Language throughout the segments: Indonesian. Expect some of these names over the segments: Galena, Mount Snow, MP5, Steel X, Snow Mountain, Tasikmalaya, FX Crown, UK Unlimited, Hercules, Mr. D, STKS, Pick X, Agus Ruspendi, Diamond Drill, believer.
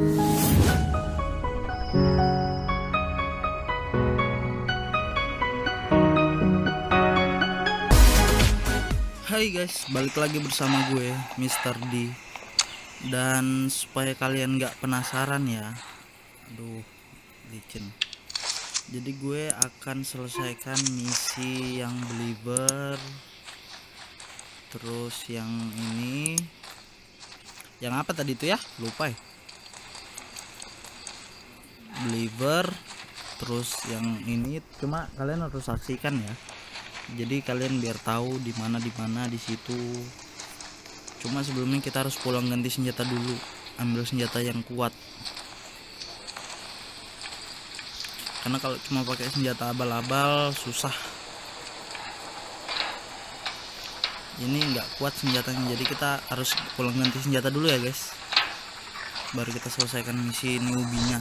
Hai guys, balik lagi bersama gue Mr. D. Dan supaya kalian gak penasaran ya, aduh licin, jadi gue akan selesaikan misi yang believer. Terus yang ini, yang apa tadi itu ya, lupa ya, believer. Terus yang ini cuma kalian harus saksikan ya, jadi kalian biar tahu dimana di situ. Cuma sebelumnya kita harus pulang ganti senjata dulu, ambil senjata yang kuat, karena kalau cuma pakai senjata abal-abal susah. Ini nggak kuat senjatanya, jadi kita harus pulang ganti senjata dulu ya guys, baru kita selesaikan misi newbie-nya.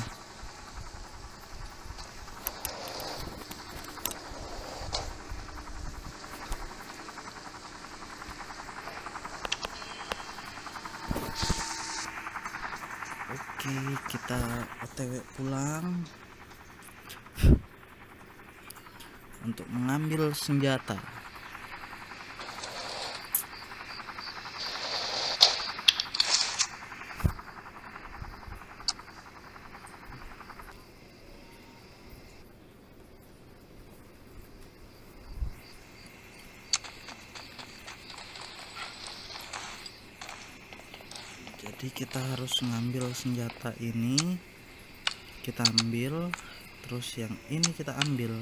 Oke, kita otw pulang untuk mengambil senjata. Jadi kita harus ngambil senjata ini, kita ambil. Terus yang ini kita ambil.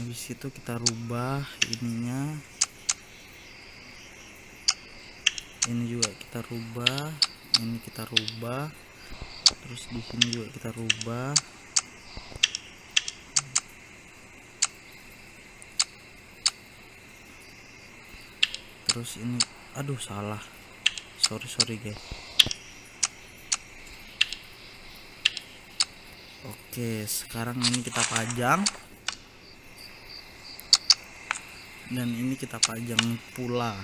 Habis itu kita rubah ininya. Ini juga kita rubah, ini kita rubah. Terus di sini juga kita rubah. Terus ini, aduh salah. Sorry guys. Oke, sekarang ini kita pajang. Dan ini kita pajang pula.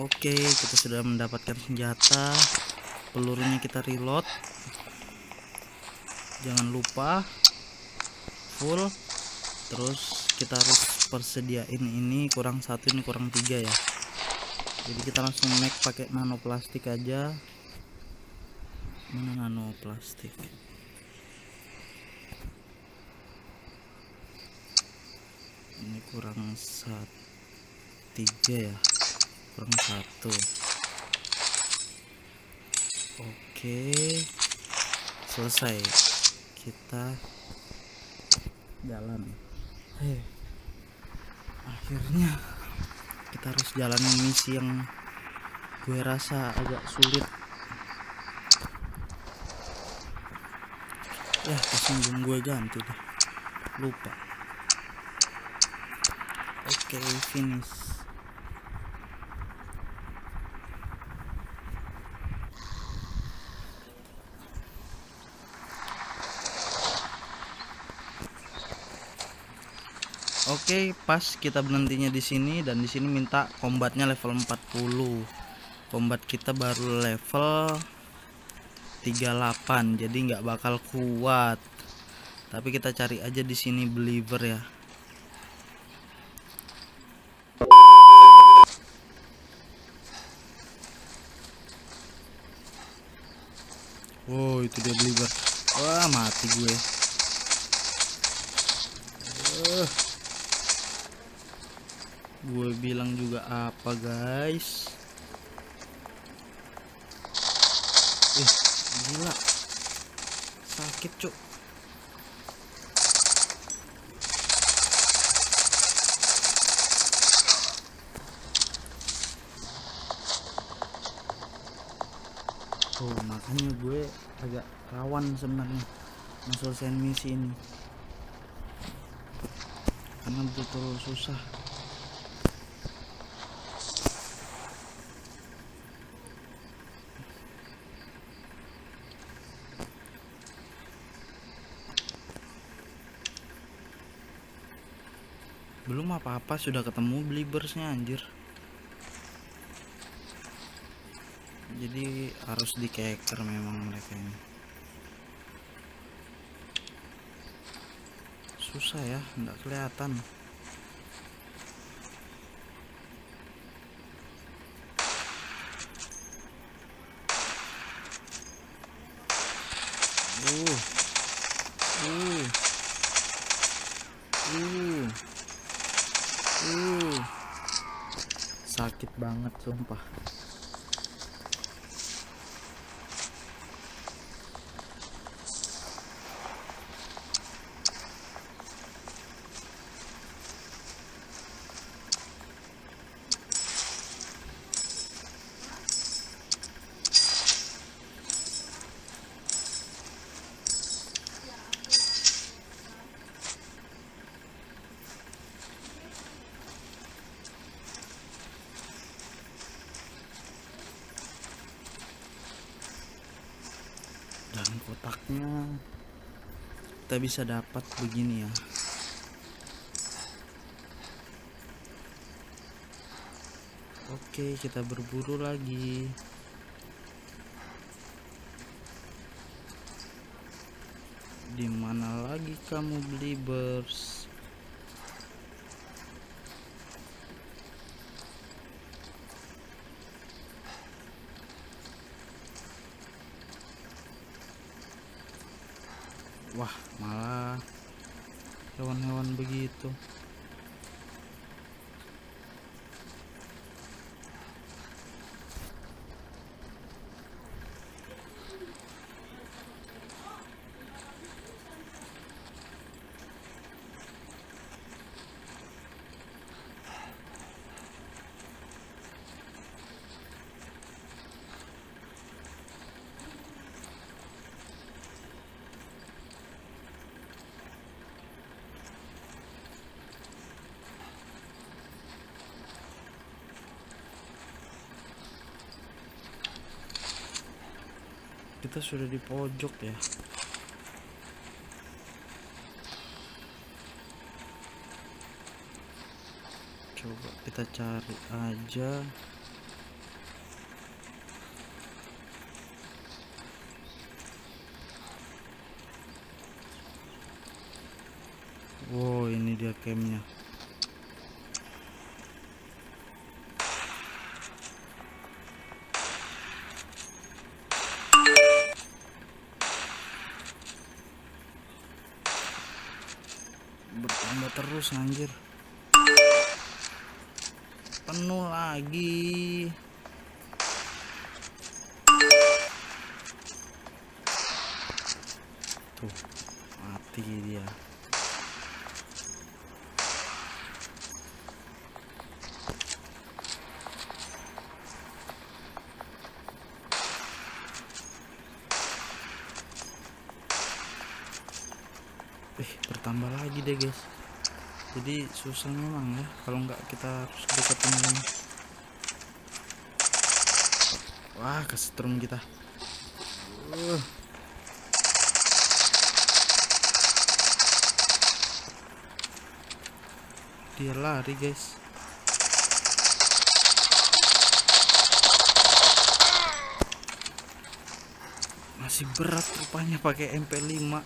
Oke, kita sudah mendapatkan senjata. Pelurunya kita reload. Jangan lupa full. Terus kita harus persediain ini kurang satu, ini kurang tiga ya. Jadi kita langsung make pakai nanoplastik aja. Mana nanoplastik? Ini kurang tiga ya, kurang satu. Oke, selesai. Kita jalan. Akhirnya kita harus jalanin misi yang gue rasa agak sulit ya. Kesinggung gue ganti deh, lupa. Oke, finish. Oke, pas kita berhentinya di sini, dan di sini minta combatnya level 40. Combat kita baru level 38, jadi nggak bakal kuat. Tapi kita cari aja di sini believer ya. Wow, itu dia believer. Wah, mati gue. Gue bilang juga apa guys. Gila, sakit cuk. Oh, makanya gue agak rawan sebenarnya menyelesaikan misi ini, karena betul susah. Belum apa-apa sudah ketemu believersnya, anjir. jadi harus di character memang mereka ini. Susah ya, nggak kelihatan. Sakit banget sumpah. Kotaknya kita bisa dapat begini ya. Oke, kita berburu lagi. Dimana lagi kamu beli bers? Wah, malah hewan-hewan begitu. Kita sudah di pojok ya. Coba kita cari aja. Wow, ini dia campnya. Terus anjir, penuh lagi. Tuh, mati dia. Bertambah lagi deh guys. Jadi susah memang ya, kalau enggak kita harus deketin ini. Wah, kesetrum kita. Dia lari guys. Masih berat rupanya pakai MP5.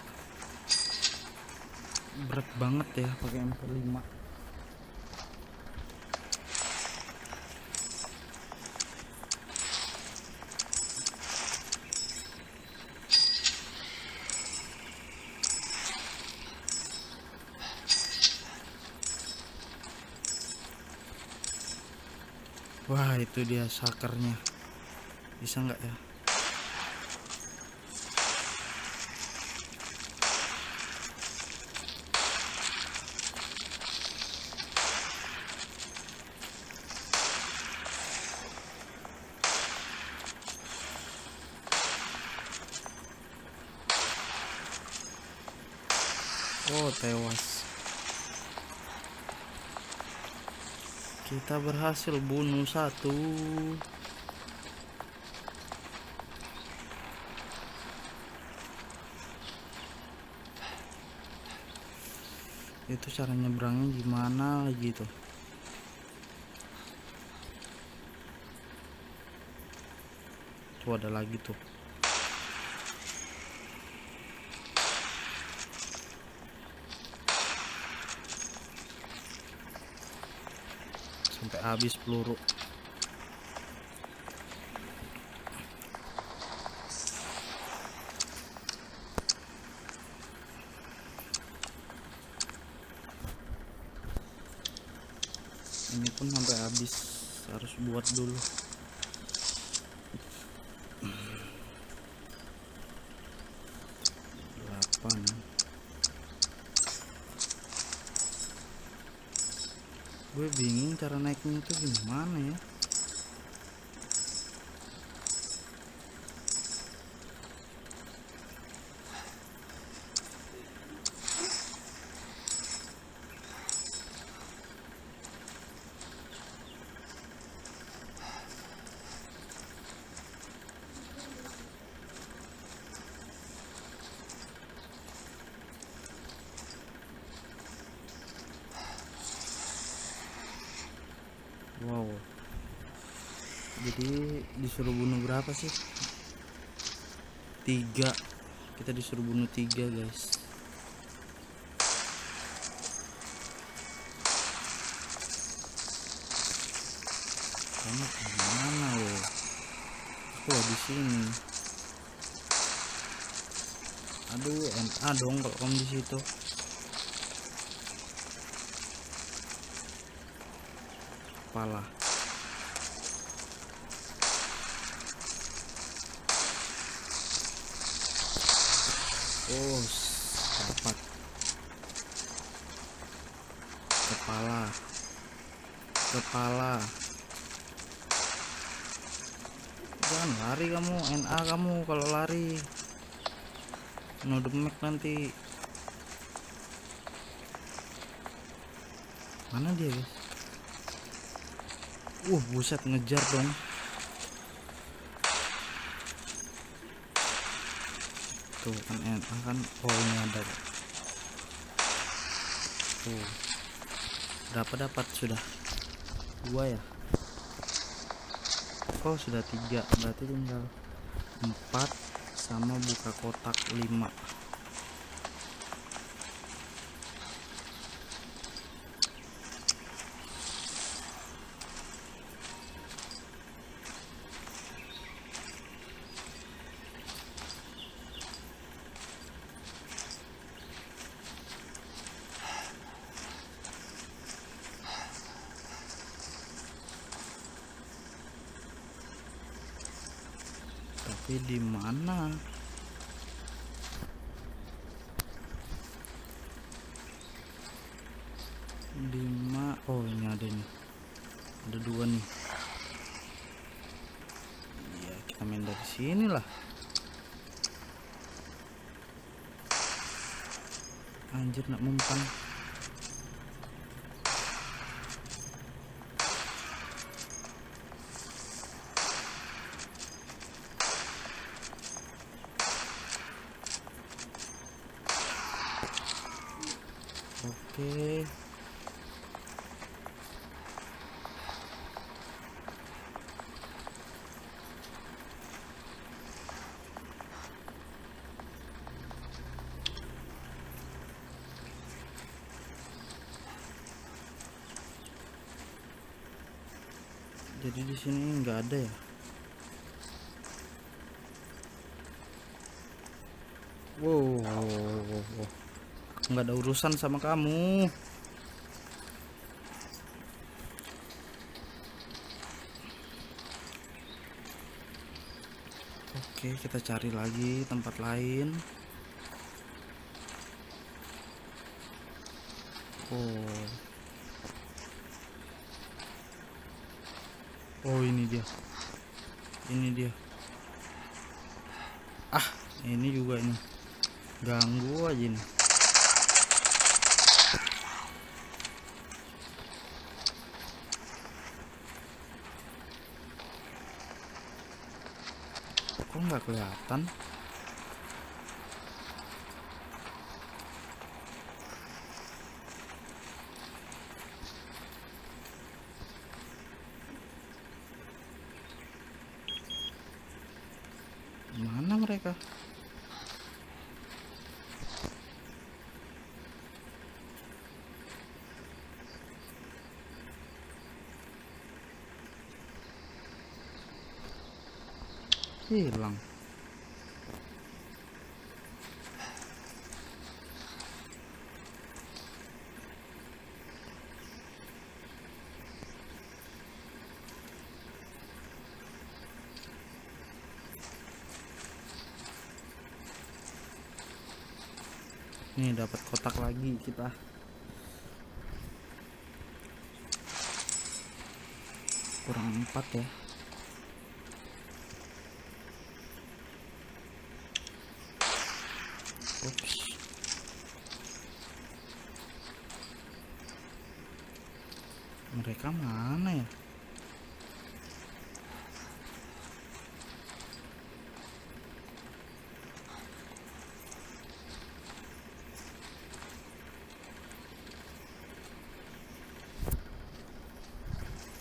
Berat banget ya pakai MP5. Wah, itu dia sakernya. Bisa nggak ya? Oh, tewas. Kita berhasil bunuh satu. Itu cara nyebrangnya gimana lagi tuh? Tuh ada lagi tuh. Sampai habis peluru. Ini pun sampai habis, harus buat dulu. Gue bingung cara naiknya itu gimana ya. Wow, jadi disuruh bunuh berapa sih? 3. Kita disuruh bunuh 3 guys. Kamu gimana ya? Aku di sini. Aduh, NA dong kalau kamu di situ. Kepala. Oh, dapat kepala, kepala. Jangan lari kamu, NA kamu kalau lari. No damage nanti. Mana dia guys? Buset, ngejar dong. Tuh kan enak kan, poinnya ada. Tuh. Berapa dapat sudah? 2 ya. Oh, sudah 3. Berarti tinggal 4 sama buka kotak 5. Tapi di mana? Oh, ini ada nih. Ada 2 nih. Ya, kita main dari sini lah. Anjir, nak mempan. Oke. Jadi di sini nggak ada ya? Wow. Nggak ada urusan sama kamu. Oke, kita cari lagi tempat lain. Oh, ini dia. Ini dia. Ah, ini juga nih. Ganggu aja nih. Kok nggak kelihatan? Mana mereka? Hilang. Nih dapat kotak lagi kita. Kurang 4 ya. Oops. Mereka mana ya?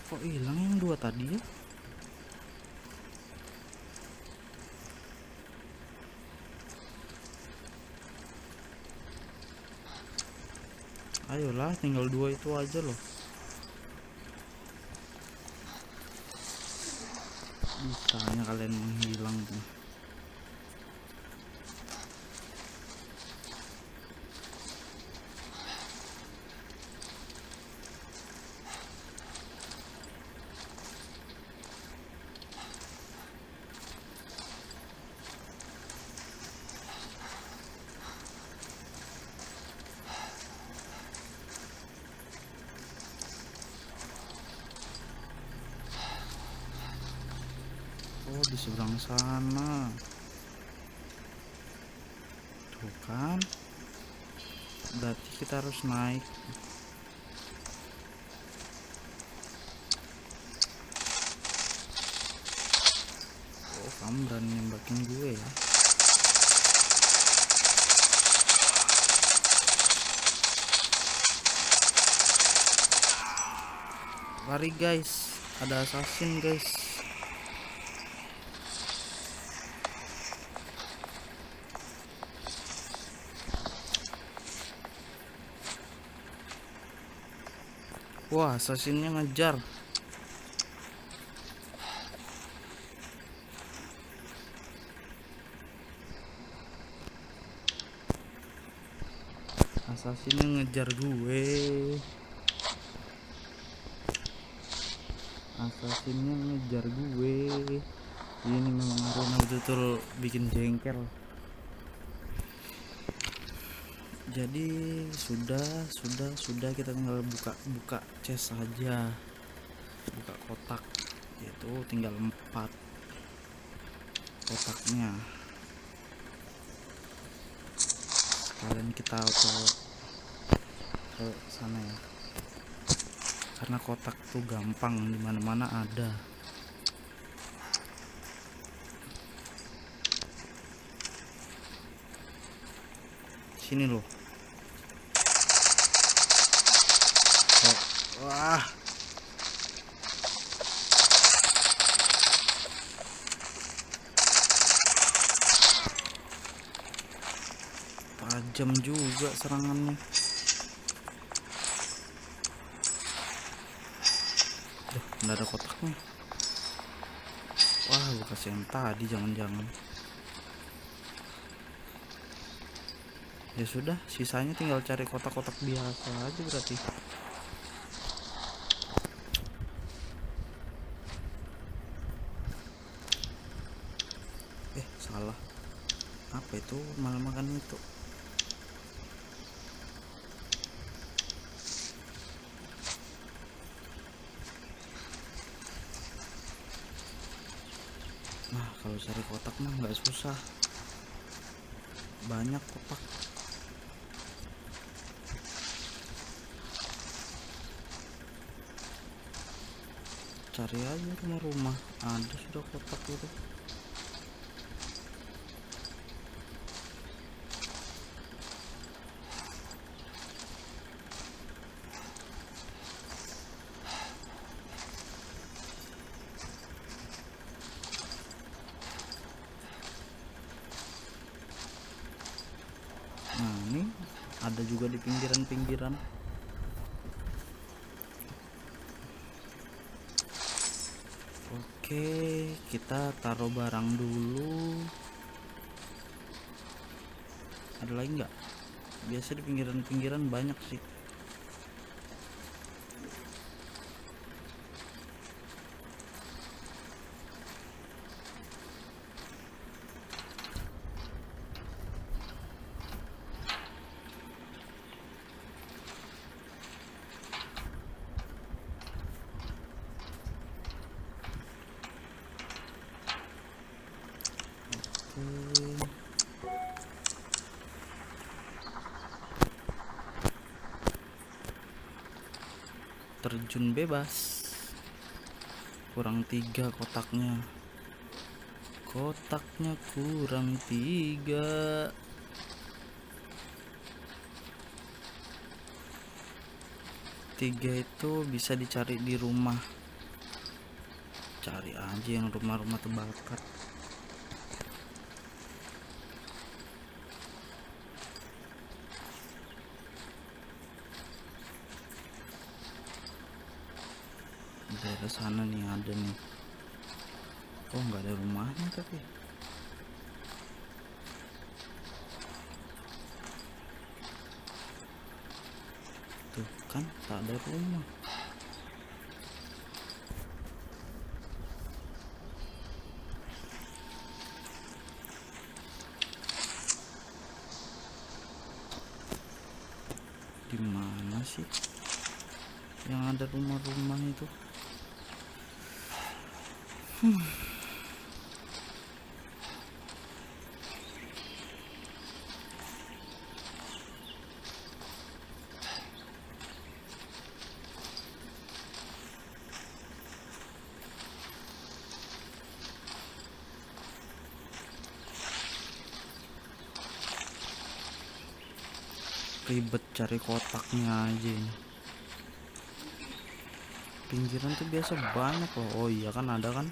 Kok hilang yang 2 tadi ya? Ayolah, tinggal 2 itu aja loh. Misalnya kalian menghilang tuh. Oh, di seberang sana tuh kan, berarti kita harus naik. Oh, kamu berani nembakin gue ya. Lari guys, ada assassin guys. Wah, assassinnya ngejar. Assassinnya ngejar gue. Assassinnya ngejar gue. Ini memang arena betul-betul bikin jengkel. Jadi sudah kita tinggal buka chest saja, buka kotak, yaitu tinggal 4 kotaknya. Kalian kita auto ke sana ya, karena kotak tuh gampang, dimana-mana ada. Sini loh. Wah. Tajam juga serangannya. Nggak ada kotaknya. Wah, gue kasih yang tadi, jangan-jangan. Ya sudah, sisanya tinggal cari kotak-kotak biasa aja berarti. Salah, apa itu, malah makan itu. Nah, kalau cari kotak mah nggak susah, banyak kotak. Cari aja rumah-rumah, ada sudah kotak itu. ada juga di pinggiran-pinggiran. Oke, kita taruh barang dulu. Ada lagi nggak? Biasa di pinggiran-pinggiran banyak sih. Terjun bebas, kurang 3 kotaknya, kurang 3. Tiga itu bisa dicari di rumah, cari aja yang rumah-rumah terbakar. Daerah sana nih ada nih. Oh, nggak ada rumahnya tapi. Tuh kan tak ada rumah. Di mana sih yang ada rumah-rumah itu? Ribet cari kotaknya aja ini. Pinggiran tuh biasa banyak loh. Oh iya kan, ada kan.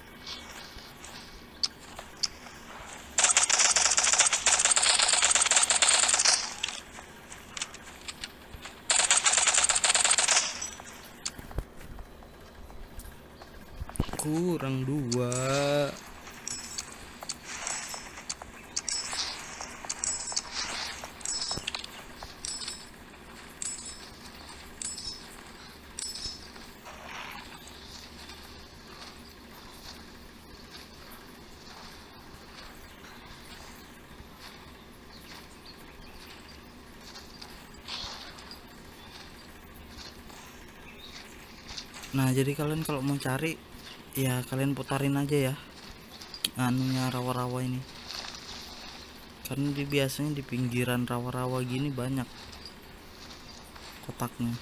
Kurang 2. Nah, jadi kalian kalau mau cari ya kalian putarin aja ya anunya, rawa-rawa ini, karena dia biasanya di pinggiran rawa-rawa gini banyak kotaknya.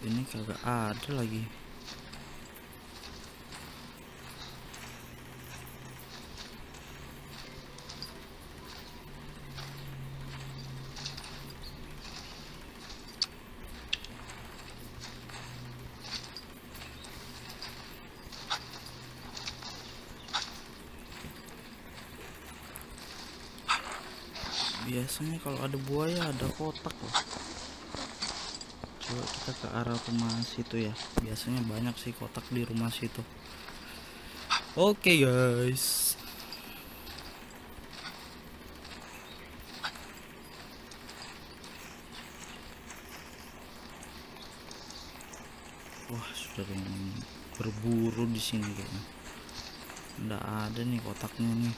Ini kagak ada lagi. Biasanya kalau ada buaya ada kotak loh. Coba kita ke arah rumah situ ya, biasanya banyak sih kotak di rumah situ. Oke guys, wah sudah berburu di sini kayaknya. Nggak ada nih kotaknya nih.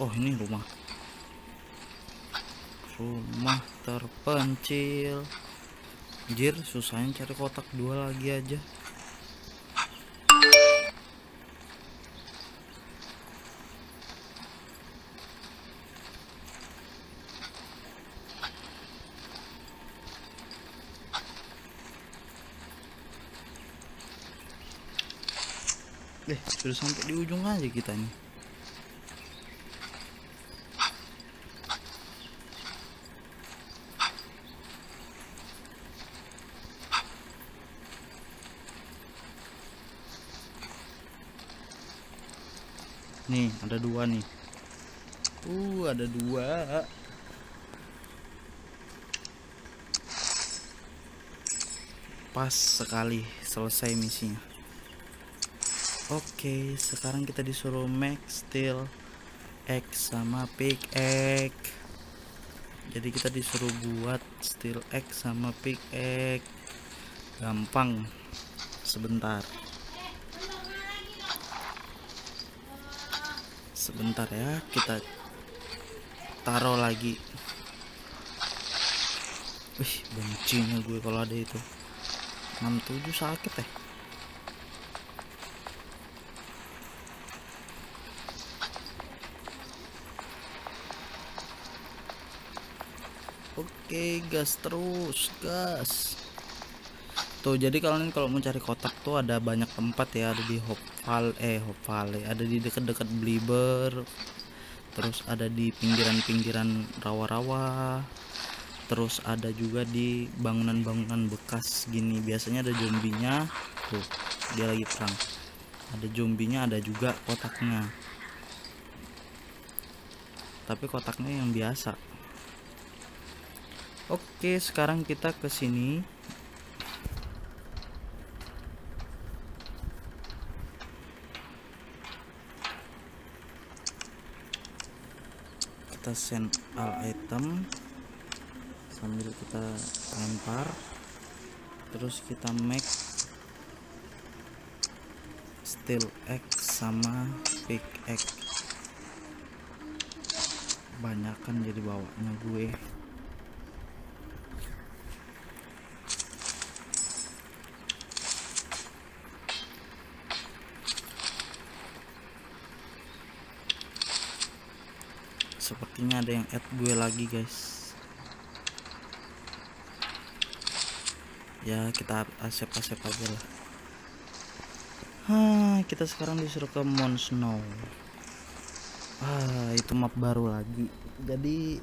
Oh ini rumah, rumah terpencil. Anjir, susahnya cari kotak 2 lagi aja. Sudah sampai di ujung aja kita nih. Nih, ada dua nih. Ada dua. Pas sekali selesai misinya. Oke, sekarang kita disuruh make Steel X sama Pick X. Jadi kita disuruh buat Steel X sama Pick X. Gampang. Sebentar ya, kita taruh lagi. Wih, bencinya gue kalau ada itu. 67 sakit ya. Oke, gas terus, gas. Tuh, jadi kalian kalau mau cari kotak tuh ada banyak tempat ya. Ada di Hope Valley, ada di dekat-dekat Belieber. Terus ada di pinggiran-pinggiran rawa-rawa. Terus ada juga di bangunan-bangunan bekas gini. Biasanya ada zombinya. Tuh, dia lagi perang. Ada zombinya, ada juga kotaknya. Tapi kotaknya yang biasa. Oke, sekarang kita ke sini. Kita send all item. Sambil kita lempar, terus kita make Steel X sama Pick X. Banyakan jadi bawanya gue. Sepertinya ada yang add gue lagi, guys. Ya, kita asep-asep aja lah. Kita sekarang disuruh ke Mount Snow. Itu map baru lagi. Jadi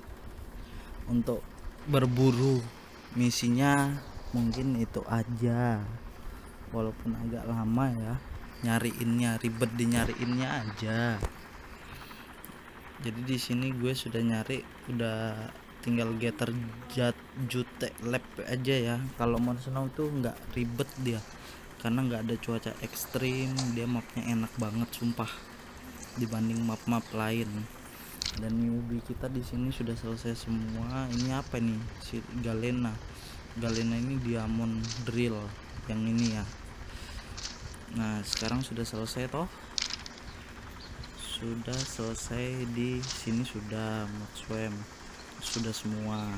untuk berburu misinya mungkin itu aja. Walaupun agak lama ya, nyariinnya ribet, dinyariinnya aja. Jadi di sini gue sudah nyari, udah tinggal getter jute lab aja ya. Kalau Mount Snow tuh nggak ribet dia, karena nggak ada cuaca ekstrim. Dia mapnya enak banget sumpah dibanding map-map lain. Dan newbie kita di sini sudah selesai semua. Ini apa nih, si Galena ini Diamond Drill yang ini ya. Nah, sekarang sudah selesai toh. Sudah selesai di sini, sudah Maxwell, sudah semua.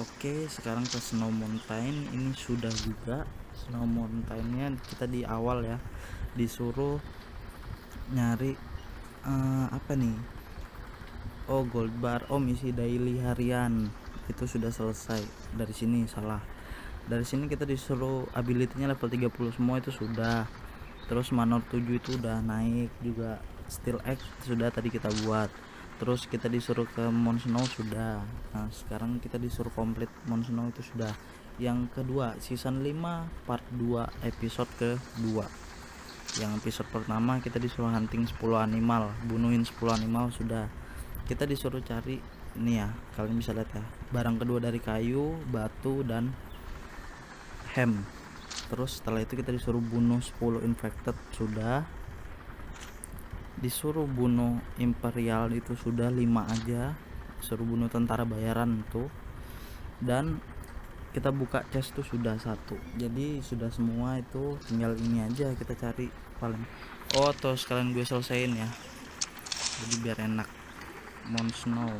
Oke, sekarang ke Snow Mountain. Ini sudah juga Snow Mountainnya. Kita di awal ya disuruh nyari apa nih, gold bar. Misi daily harian itu sudah selesai. Dari sini salah, dari sini kita disuruh ability-nya level 30 semua, itu sudah. Terus manor 7 itu udah naik juga. Steel X sudah tadi kita buat. Terus kita disuruh ke Mount Snow sudah. Nah, sekarang kita disuruh komplit Mount Snow itu sudah. Yang kedua, season 5 part 2 episode kedua. Yang episode pertama kita disuruh hunting 10 animal, bunuhin 10 animal sudah. Kita disuruh cari nih ya, kalian bisa lihat ya. Barang kedua dari kayu, batu dan hem. Terus setelah itu kita disuruh bunuh 10 infected sudah. Disuruh bunuh imperial itu sudah 5 aja. Suruh bunuh tentara bayaran tuh. Dan kita buka chest tuh sudah 1. Jadi sudah semua itu, tinggal ini aja kita cari paling. Terus sekalian gue selesaiin ya. Jadi biar enak. Mount Snow.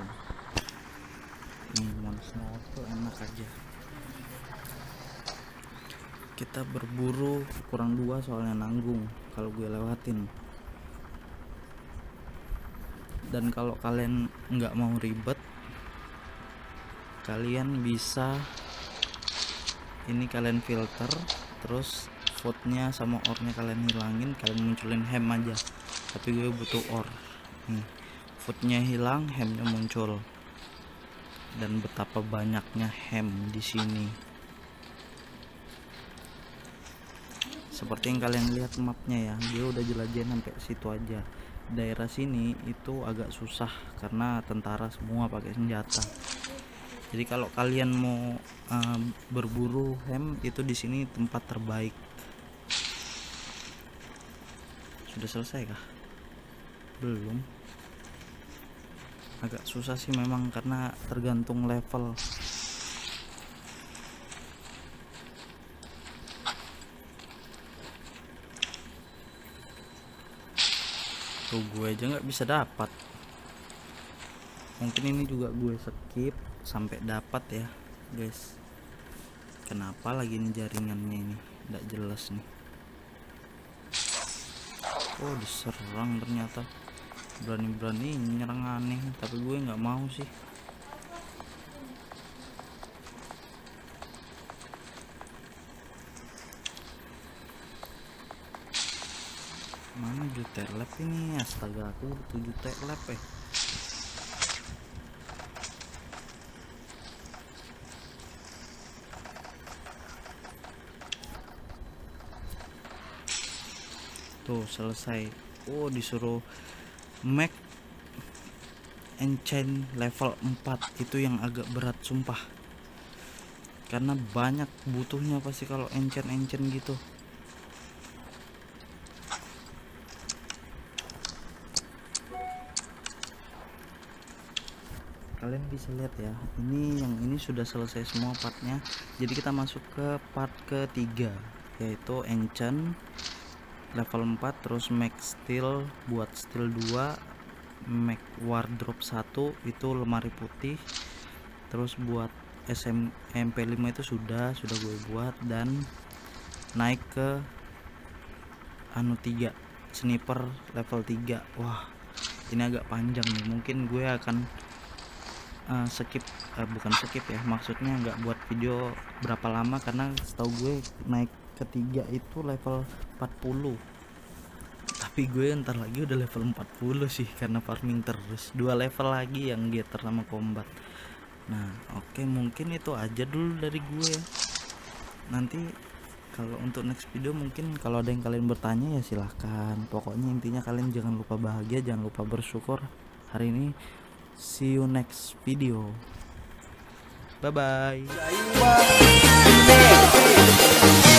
Mount Snow tuh enak aja. Kita berburu kurang 2 soalnya nanggung kalau gue lewatin. Dan kalau kalian nggak mau ribet, kalian bisa ini, kalian filter, terus vote-nya sama ore-nya kalian hilangin, kalian munculin hem aja. Tapi gue butuh ore. Nih, vote-nya hilang, hem-nya muncul. Dan betapa banyaknya hem di sini. Seperti yang kalian lihat mapnya ya, dia udah jelajahin sampai situ aja. daerah sini itu agak susah karena tentara semua pakai senjata. Jadi kalau kalian mau berburu hem, itu di sini tempat terbaik. Sudah selesai kah? Belum. Agak susah sih memang karena tergantung level. Tuh, gue aja nggak bisa dapat. Mungkin ini juga gue skip sampai dapat ya guys. Kenapa lagi ini jaringannya ini nggak jelas nih. Oh, diserang ternyata, berani-berani nyerang aneh, tapi gue nggak mau sih. Mana jutelep ini, astaga, aku butuh jutelep ya. Tuh selesai. Oh, disuruh make enchant level 4, itu yang agak berat sumpah, karena banyak butuhnya pasti kalau enchant gitu. Kalian bisa lihat ya, ini yang ini sudah selesai semua partnya. Jadi kita masuk ke part ketiga, yaitu enchant level 4, terus make steel, buat steel 2, make wardrobe 1 itu lemari putih, terus buat MP5 itu sudah gue buat, dan naik ke anu 3, sniper level 3. Wah, ini agak panjang nih, mungkin gue akan bukan skip ya, maksudnya nggak buat video berapa lama, karena setahu gue naik ketiga itu level 40, tapi gue ntar lagi udah level 40 sih karena farming terus. 2 level lagi yang getter sama combat. Nah oke, mungkin itu aja dulu dari gue ya. Nanti kalau untuk next video mungkin kalau ada yang kalian bertanya ya silahkan. Pokoknya intinya kalian jangan lupa bahagia, jangan lupa bersyukur hari ini. See you next video. Bye bye.